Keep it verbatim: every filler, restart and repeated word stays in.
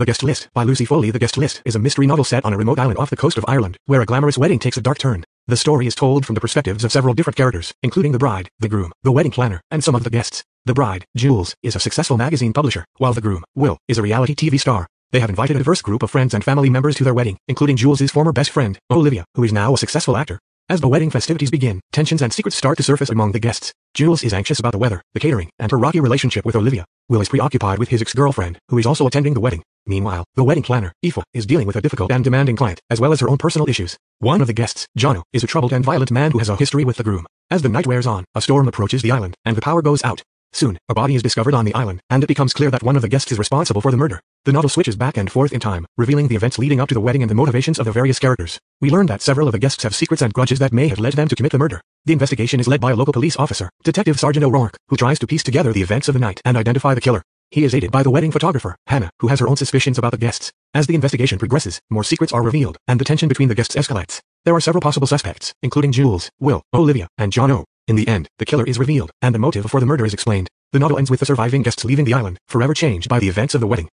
The Guest List, by Lucy Foley. The Guest List is a mystery novel set on a remote island off the coast of Ireland, where a glamorous wedding takes a dark turn. The story is told from the perspectives of several different characters, including the bride, the groom, the wedding planner, and some of the guests. The bride, Jules, is a successful magazine publisher, while the groom, Will, is a reality T V star. They have invited a diverse group of friends and family members to their wedding, including Jules' former best friend, Olivia, who is now a successful actor. As the wedding festivities begin, tensions and secrets start to surface among the guests. Jules is anxious about the weather, the catering, and her rocky relationship with Olivia. Will is preoccupied with his ex-girlfriend, who is also attending the wedding. Meanwhile, the wedding planner, Aoife, is dealing with a difficult and demanding client, as well as her own personal issues. One of the guests, Johnno, is a troubled and violent man who has a history with the groom. As the night wears on, a storm approaches the island, and the power goes out. Soon, a body is discovered on the island, and it becomes clear that one of the guests is responsible for the murder. The novel switches back and forth in time, revealing the events leading up to the wedding and the motivations of the various characters. We learn that several of the guests have secrets and grudges that may have led them to commit the murder. The investigation is led by a local police officer, Detective Sergeant O'Rourke, who tries to piece together the events of the night and identify the killer. He is aided by the wedding photographer, Hannah, who has her own suspicions about the guests. As the investigation progresses, more secrets are revealed, and the tension between the guests escalates. There are several possible suspects, including Jules, Will, Olivia, and Johnno. In the end, the killer is revealed, and the motive for the murder is explained. The novel ends with the surviving guests leaving the island, forever changed by the events of the wedding.